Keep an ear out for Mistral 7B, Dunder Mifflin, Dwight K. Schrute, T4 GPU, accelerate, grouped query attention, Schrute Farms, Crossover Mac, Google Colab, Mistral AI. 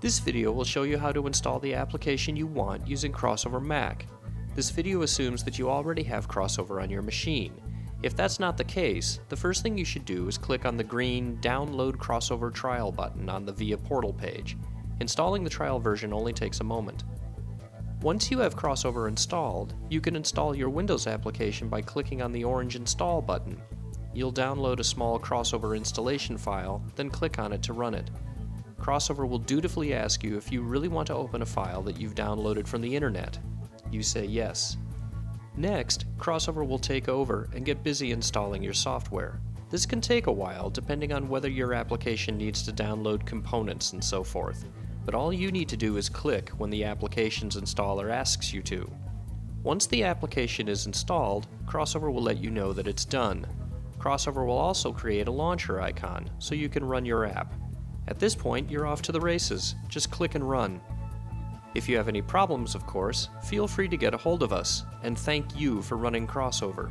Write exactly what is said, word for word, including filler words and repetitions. This video will show you how to install the application you want using Crossover Mac. This video assumes that you already have Crossover on your machine. If that's not the case, the first thing you should do is click on the green Download Crossover Trial button on the V I A Portal page. Installing the trial version only takes a moment. Once you have Crossover installed, you can install your Windows application by clicking on the orange Install button. You'll download a small Crossover installation file, then click on it to run it. Crossover will dutifully ask you if you really want to open a file that you've downloaded from the internet. You say yes. Next, Crossover will take over and get busy installing your software. This can take a while depending on whether your application needs to download components and so forth, but all you need to do is click when the application's installer asks you to. Once the application is installed, Crossover will let you know that it's done. Crossover will also create a launcher icon so you can run your app. At this point, you're off to the races. Just click and run. If you have any problems, of course, feel free to get a hold of us, and thank you for running Crossover.